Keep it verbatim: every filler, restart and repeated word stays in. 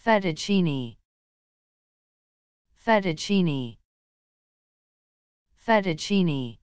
fettuccine, fettuccine, fettuccine.